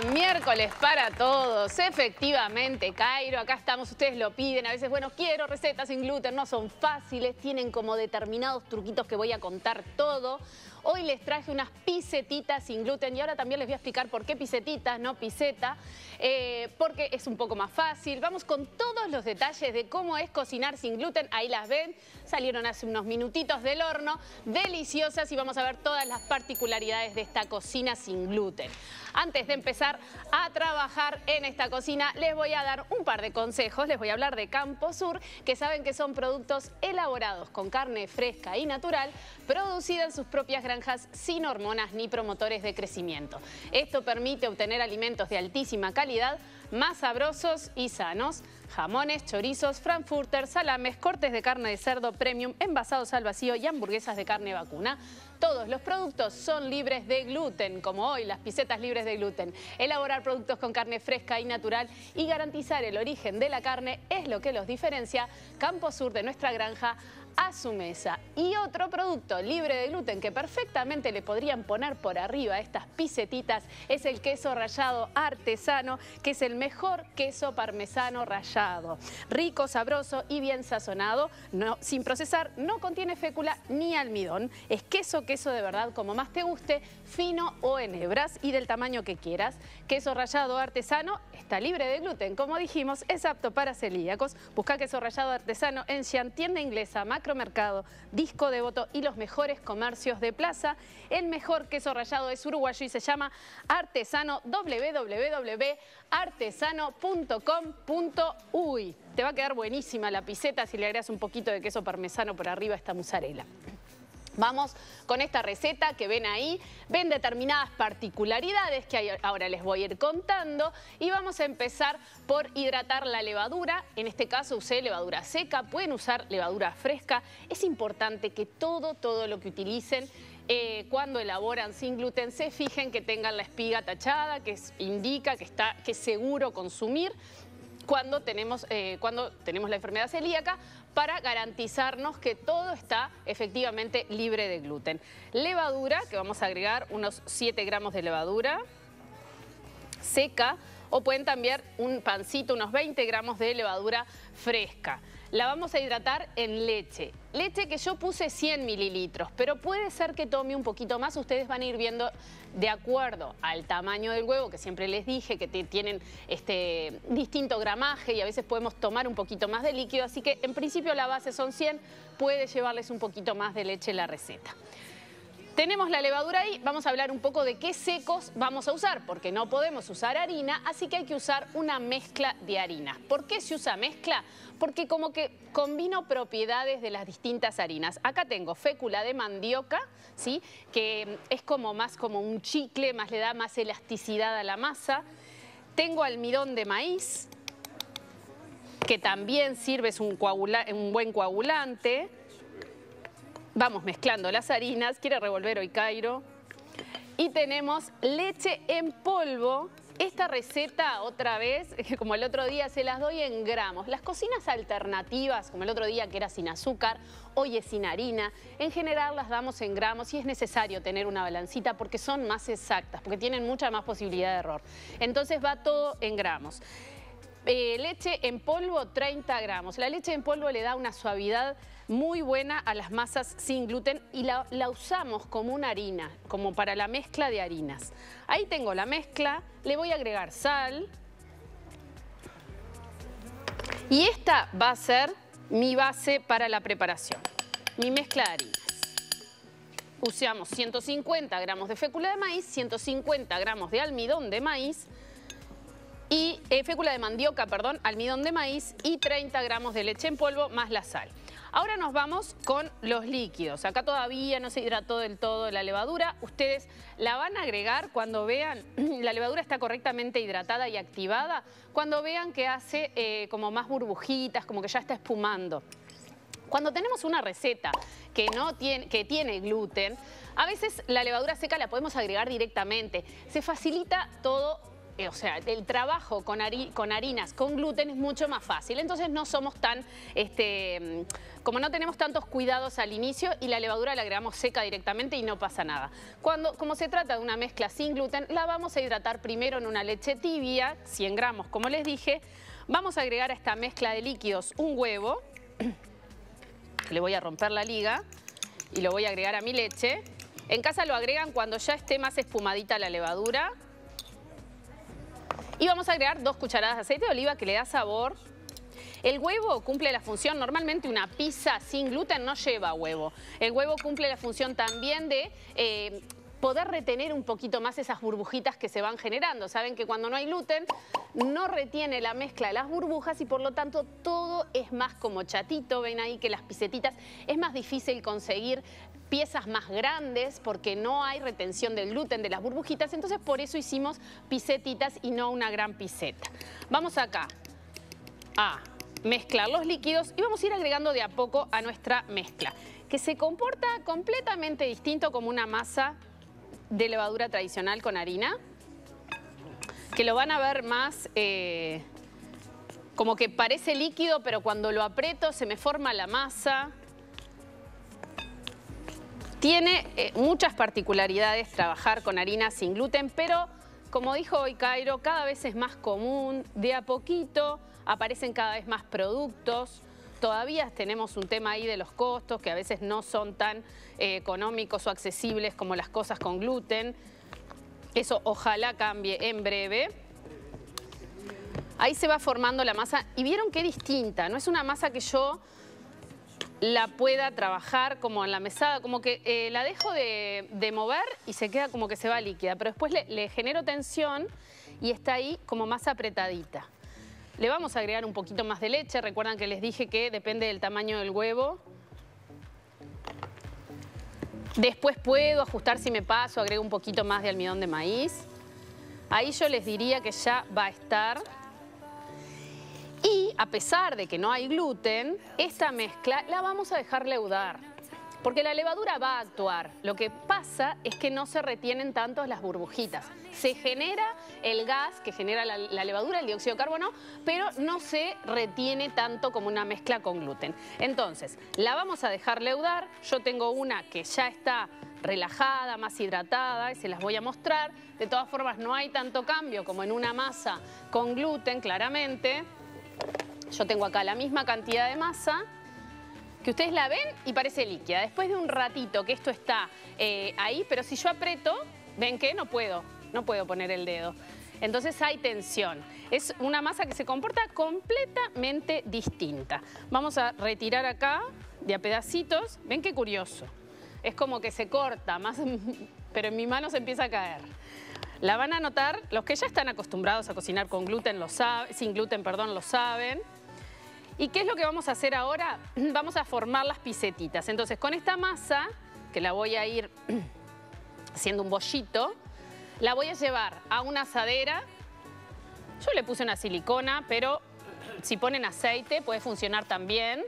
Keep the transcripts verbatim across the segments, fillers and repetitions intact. buen miércoles para todos. Efectivamente, Cairo, acá estamos, ustedes lo piden. A veces, bueno, quiero recetas sin gluten, no son fáciles, tienen como determinados truquitos que voy a contar todo. Hoy les traje unas pisetitas sin gluten y ahora también les voy a explicar por qué pisetitas, no piseta, eh, porque es un poco más fácil. Vamos con todos los detalles de cómo es cocinar sin gluten. Ahí las ven, salieron hace unos minutitos del horno, deliciosas, y vamos a ver todas las particularidades de esta cocina sin gluten. Antes de empezar a trabajar en esta cocina, les voy a dar un par de consejos. Les voy a hablar de Campo Sur, que saben que son productos elaborados con carne fresca y natural, producida en sus propias granjas sin hormonas ni promotores de crecimiento. Esto permite obtener alimentos de altísima calidad, más sabrosos y sanos. Jamones, chorizos, frankfurters, salames, cortes de carne de cerdo premium, envasados al vacío y hamburguesas de carne vacuna. Todos los productos son libres de gluten, como hoy las pisetas libres de gluten. Elaborar productos con carne fresca y natural y garantizar el origen de la carne es lo que los diferencia. Campo Sur, de nuestra granja a su mesa. Y otro producto libre de gluten que perfectamente le podrían poner por arriba a estas pisetitas es el queso rallado artesano, que es el mejor queso parmesano rallado. Rico, sabroso y bien sazonado, no, sin procesar, no contiene fécula ni almidón. Es queso, queso de verdad, como más te guste, fino o en hebras y del tamaño que quieras. Queso rallado artesano está libre de gluten, como dijimos, es apto para celíacos. Busca queso rallado artesano en Ciant, tienda inglesa, Macromercado, Disco Devoto y los mejores comercios de plaza. El mejor queso rallado es uruguayo y se llama Artesano. Doble u doble u doble u punto artesano punto com punto u y. Te va a quedar buenísima la piseta si le agregas un poquito de queso parmesano por arriba a esta mozzarella. Vamos con esta receta que ven ahí. Ven determinadas particularidades que ahora les voy a ir contando. Y vamos a empezar por hidratar la levadura. En este caso usé levadura seca. Pueden usar levadura fresca. Es importante que todo, todo lo que utilicen Eh, cuando elaboran sin gluten se fijen que tengan la espiga tachada, que indica que, está, que es seguro consumir cuando tenemos, eh, cuando tenemos la enfermedad celíaca, para garantizarnos que todo está efectivamente libre de gluten. Levadura, que vamos a agregar unos siete gramos de levadura seca, o pueden también un pancito, unos veinte gramos de levadura fresca. La vamos a hidratar en leche. Leche que yo puse cien mililitros, pero puede ser que tome un poquito más. Ustedes van a ir viendo de acuerdo al tamaño del huevo, que siempre les dije que tienen este, distinto gramaje y a veces podemos tomar un poquito más de líquido. Así que en principio la base son cien, puede llevarles un poquito más de leche la receta. Tenemos la levadura ahí, vamos a hablar un poco de qué secos vamos a usar, porque no podemos usar harina, así que hay que usar una mezcla de harinas. ¿Por qué se usa mezcla? Porque como que combino propiedades de las distintas harinas. Acá tengo fécula de mandioca, ¿sí?, que es como más como un chicle, más le da más elasticidad a la masa. Tengo almidón de maíz, que también sirve, es un, coagula, un buen coagulante. Vamos mezclando las harinas. Quiere revolver hoy Cairo. Y tenemos leche en polvo. Esta receta, otra vez, como el otro día, se las doy en gramos. Las cocinas alternativas, como el otro día que era sin azúcar, hoy es sin harina, en general las damos en gramos y es necesario tener una balancita porque son más exactas, porque tienen mucha más posibilidad de error. Entonces va todo en gramos. Eh, leche en polvo, treinta gramos. La leche en polvo le da una suavidad muy buena a las masas sin gluten y la, la usamos como una harina, como para la mezcla de harinas. Ahí tengo la mezcla, le voy a agregar sal. Y esta va a ser mi base para la preparación, mi mezcla de harinas. Usamos ciento cincuenta gramos de fécula de maíz, ciento cincuenta gramos de almidón de maíz, y eh, fécula de mandioca, perdón, almidón de maíz y treinta gramos de leche en polvo más la sal. Ahora nos vamos con los líquidos. Acá todavía no se hidrató del todo la levadura. Ustedes la van a agregar cuando vean, la levadura está correctamente hidratada y activada, cuando vean que hace eh, como más burbujitas, como que ya está espumando. Cuando tenemos una receta que, no tiene, que tiene gluten, a veces la levadura seca la podemos agregar directamente. Se facilita todo eh, o sea, el trabajo con, hari con harinas, con gluten es mucho más fácil. Entonces no somos tan, este, como no tenemos tantos cuidados al inicio y la levadura la agregamos seca directamente y no pasa nada. Cuando, como se trata de una mezcla sin gluten, la vamos a hidratar primero en una leche tibia, cien gramos, como les dije. Vamos a agregar a esta mezcla de líquidos un huevo. Le voy a romper la liga y lo voy a agregar a mi leche. En casa lo agregan cuando ya esté más espumadita la levadura. Y vamos a agregar dos cucharadas de aceite de oliva que le da sabor. El huevo cumple la función, normalmente una pizza sin gluten no lleva huevo. El huevo cumple la función también de... Eh, poder retener un poquito más esas burbujitas que se van generando. Saben que cuando no hay gluten no retiene la mezcla de las burbujas y por lo tanto todo es más como chatito. Ven ahí que las pisetitas es más difícil conseguir piezas más grandes porque no hay retención del gluten de las burbujitas. Entonces por eso hicimos pisetitas y no una gran piseta. Vamos acá a mezclar los líquidos y vamos a ir agregando de a poco a nuestra mezcla, que se comporta completamente distinto como una masa de levadura tradicional con harina, que lo van a ver más eh, como que parece líquido, pero cuando lo aprieto se me forma la masa. Tiene eh, muchas particularidades trabajar con harina sin gluten, pero como dijo hoy Cairo, cada vez es más común, de a poquito aparecen cada vez más productos. Todavía tenemos un tema ahí de los costos, que a veces no son tan eh, económicos o accesibles como las cosas con gluten. Eso ojalá cambie en breve. Ahí se va formando la masa. Y vieron qué distinta. No es una masa que yo la pueda trabajar como en la mesada. Como que eh, la dejo de, de mover y se queda como que se va líquida. Pero después le, le genero tensión y está ahí como más apretadita. Le vamos a agregar un poquito más de leche. Recuerdan que les dije que depende del tamaño del huevo. Después puedo ajustar si me paso, agrego un poquito más de almidón de maíz. Ahí yo les diría que ya va a estar. Y a pesar de que no hay gluten, esta mezcla la vamos a dejar leudar, porque la levadura va a actuar. Lo que pasa es que no se retienen tanto las burbujitas. Se genera el gas que genera la, la levadura, el dióxido de carbono, pero no se retiene tanto como una mezcla con gluten. Entonces, la vamos a dejar leudar. Yo tengo una que ya está relajada, más hidratada, y se las voy a mostrar. De todas formas, no hay tanto cambio como en una masa con gluten, claramente. Yo tengo acá la misma cantidad de masa, que ustedes la ven y parece líquida. Después de un ratito que esto está eh, ahí, pero si yo aprieto, ¿ven que no puedo? No puedo poner el dedo. Entonces hay tensión. Es una masa que se comporta completamente distinta. Vamos a retirar acá de a pedacitos. Ven qué curioso. Es como que se corta, más, pero en mi mano se empieza a caer. La van a notar, los que ya están acostumbrados a cocinar con gluten, lo saben, sin gluten, perdón, lo saben. ¿Y qué es lo que vamos a hacer ahora? Vamos a formar las pisetitas. Entonces con esta masa, que la voy a ir haciendo un bollito, la voy a llevar a una asadera. Yo le puse una silicona, pero si ponen aceite puede funcionar también.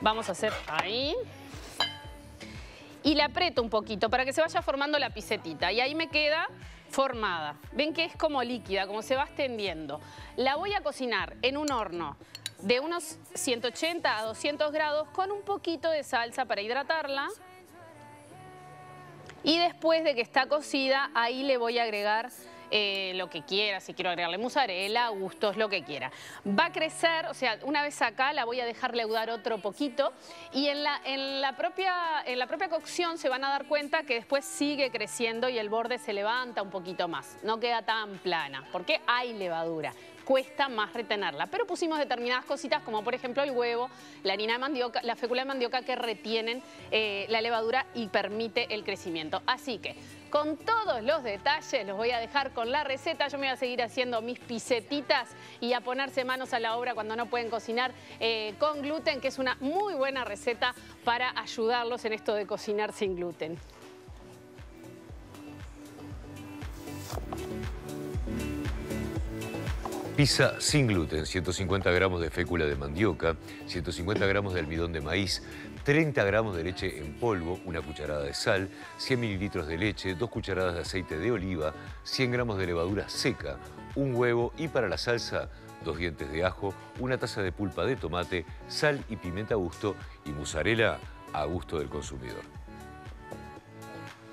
Vamos a hacer ahí. Y la aprieto un poquito para que se vaya formando la pisetita. Y ahí me queda formada. Ven que es como líquida, como se va extendiendo. La voy a cocinar en un horno de unos ciento ochenta a doscientos grados con un poquito de salsa para hidratarla. Y después de que está cocida, ahí le voy a agregar eh, lo que quiera. Si quiero agregarle mozzarella, gustos, lo que quiera. Va a crecer, o sea, una vez acá la voy a dejar leudar otro poquito. Y en la, en la propia, en la propia cocción se van a dar cuenta que después sigue creciendo y el borde se levanta un poquito más. No queda tan plana, porque hay levadura. Cuesta más retenerla, pero pusimos determinadas cositas como por ejemplo el huevo, la harina de mandioca, la fécula de mandioca que retienen eh, la levadura y permite el crecimiento. Así que con todos los detalles los voy a dejar con la receta. Yo me voy a seguir haciendo mis pisetitas y a ponerse manos a la obra cuando no pueden cocinar eh, con gluten, que es una muy buena receta para ayudarlos en esto de cocinar sin gluten. Pizza sin gluten, ciento cincuenta gramos de fécula de mandioca, ciento cincuenta gramos de almidón de maíz, treinta gramos de leche en polvo, una cucharada de sal, cien mililitros de leche, dos cucharadas de aceite de oliva, cien gramos de levadura seca, un huevo y para la salsa, dos dientes de ajo, una taza de pulpa de tomate, sal y pimienta a gusto y mozzarella a gusto del consumidor.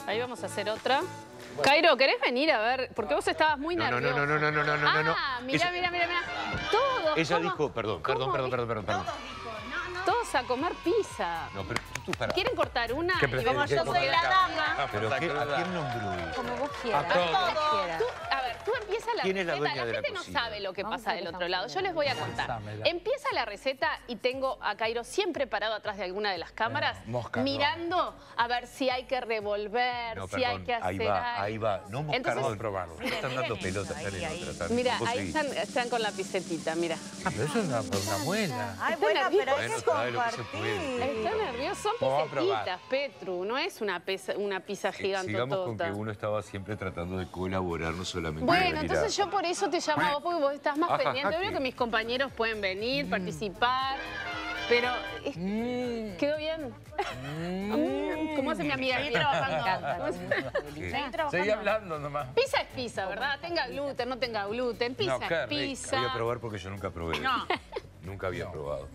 Ahí vamos a hacer otra. Bueno. Cairo, ¿querés venir a ver? Porque vos estabas muy no, nerviosa. No, no, no, no, no, no, no, no. Ah, mirá, ella, mirá, mirá, mirá. Todos. Ella ¿cómo? dijo, perdón, perdón, perdón, perdón, perdón, perdón. Todos dijo, no, no. Todos a comer pizza. No, pero tú para. ¿Quieren cortar una? ¿Qué y vamos yo soy la dama. Pero ¿qué, ¿a quién nombró? Como vos quieras. A todos. A ver, tú empieza la ¿Quién receta. Es la, la gente de la no cocina? sabe lo que vamos pasa del otro lado. Yo les voy a contar. Empieza la receta y tengo a Cairo siempre parado atrás de alguna de las cámaras, no, mosca, mirando no. a ver si hay que revolver, no, si perdón, hay que hacer. Ahí va, ahí va. No moscardón, probarlo. Sí, están dando pelotas. Mira, ahí están, están con la pisetita, mira. Ah, pero eso es una, una buena. Ay, buena, pero hay que compartir. Está nervioso. Son pisetitas, Petru. No es una, pesa, una pizza gigante. Sigamos con que uno estaba siempre tratando de colaborar, no solamente. Bueno, entonces yo por eso te llamo a vos, porque vos estás más pendiente. Veo que mis compañeros pueden venir, participar. Pero es... mm. ¿Quedó bien? Mm. ¿Cómo hace mi amiga? Seguí trabajando. Seguí hablando nomás. Pizza es pizza, ¿verdad? Tenga gluten, no tenga gluten. Pizza no, es pizza. Voy a probar porque yo nunca probé. No. Nunca había no. probado.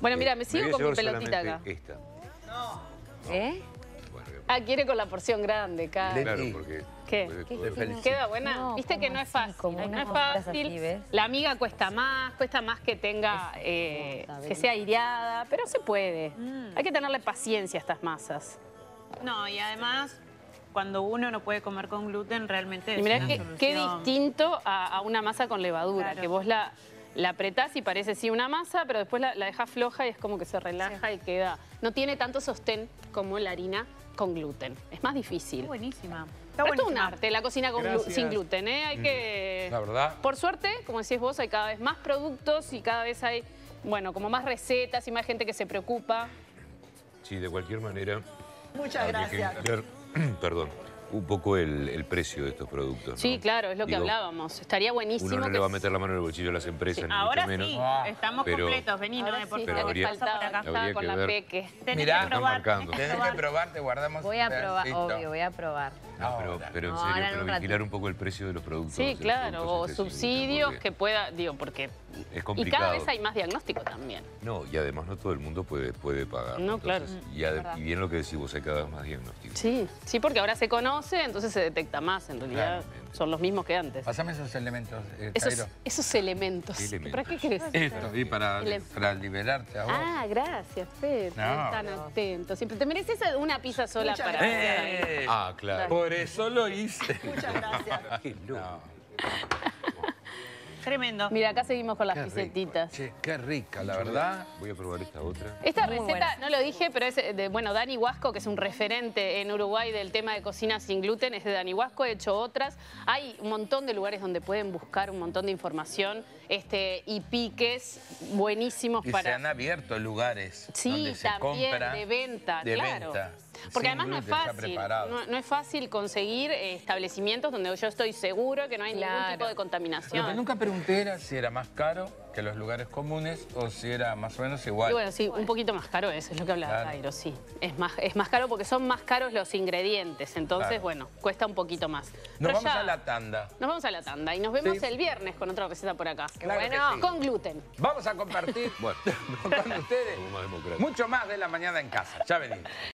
Bueno, eh, mira, me sigo me con mi pelotita acá. Esta. No. ¿Eh? Ah, quiere con la porción grande, cara. Claro, porque... ¿Qué? ¿Qué ¿Queda buena? No, Viste que no es fácil. Como no es fácil. Así, la miga cuesta más, cuesta más que tenga, eh, que sea aireada, pero se puede. Mm. Hay que tenerle paciencia a estas masas. No, y además, cuando uno no puede comer con gluten, realmente es y mirá una que, solución. Qué distinto a, a una masa con levadura, claro. que vos la... La apretás y parece sí una masa, pero después la, la dejás floja y es como que se relaja sí. y queda... No tiene tanto sostén como la harina con gluten. Es más difícil. Está buenísima. Está pero esto es un arte, la cocina con glu sin gluten, ¿eh? Hay mm. que... La verdad. Por suerte, como decís vos, hay cada vez más productos y cada vez hay, bueno, como más recetas y más gente que se preocupa. Sí, de cualquier manera... Muchas gracias. Que... Perdón. Un poco el, el precio de estos productos, ¿no? Sí, claro, es lo Digo, que hablábamos. Estaría buenísimo. Uno no que... le va a meter la mano en el bolsillo a las empresas, sí. ni Ahora mucho menos. Sí, ah. estamos pero, completos, vení, no me importa. Pero habría, habría con que la ver. Peque. Tenés Mirá, que probar, tenés que, tenés que probar, te guardamos. Voy a probar, perfecto. obvio, voy a probar. No, pero, pero en serio, no, pero vigilar ratito. un poco el precio de los productos. Sí, claro, productos o subsidios que pueda, digo, porque... Es complicado. Y cada vez hay más diagnóstico también. No, y además no todo el mundo puede, puede pagar. No, entonces, claro. Y, ad, y bien lo que decís vos, hay cada vez más diagnóstico. Sí, sí, porque ahora se conoce, entonces se detecta más, en realidad. Claramente. Son los mismos que antes. Pásame esos elementos, eh, esos, Cairo. Esos elementos. elementos. ¿Para qué querés? Esto, y para, para liberarte a vos. Ah, gracias, Pedro. No. Están atentos. Siempre te mereces una pizza sola Muchas para... Eh. Ah, claro. Por eso lo hice. Muchas gracias. Qué loco. Tremendo. Mira, acá seguimos con las qué pisetitas. Rico, che, qué rica, la verdad. Voy a probar esta otra. Esta Muy receta, buena. no lo dije, pero es de, bueno, Dani Huasco, que es un referente en Uruguay del tema de cocina sin gluten. Es de Dani Huasco, he hecho otras. Hay un montón de lugares donde pueden buscar un montón de información este, y piques buenísimos y para... se han abierto lugares sí, donde se compra de venta, de claro. Venta. Porque Sin además no es fácil, no, no es fácil conseguir eh, establecimientos donde yo estoy seguro que no hay claro. ningún tipo de contaminación. Lo que nunca pregunté era si era más caro que los lugares comunes o si era más o menos igual. Y bueno, sí, un poquito más caro es, es lo que hablaba claro. Cairo, sí. Es más, es más caro porque son más caros los ingredientes, entonces, claro. bueno, cuesta un poquito más. Nos Pero vamos ya, a la tanda. Nos vamos a la tanda y nos vemos sí. el viernes con otra receta por acá. Claro bueno, sí. con gluten. Vamos a compartir bueno. con ustedes mucho más de la mañana en casa. Ya venimos.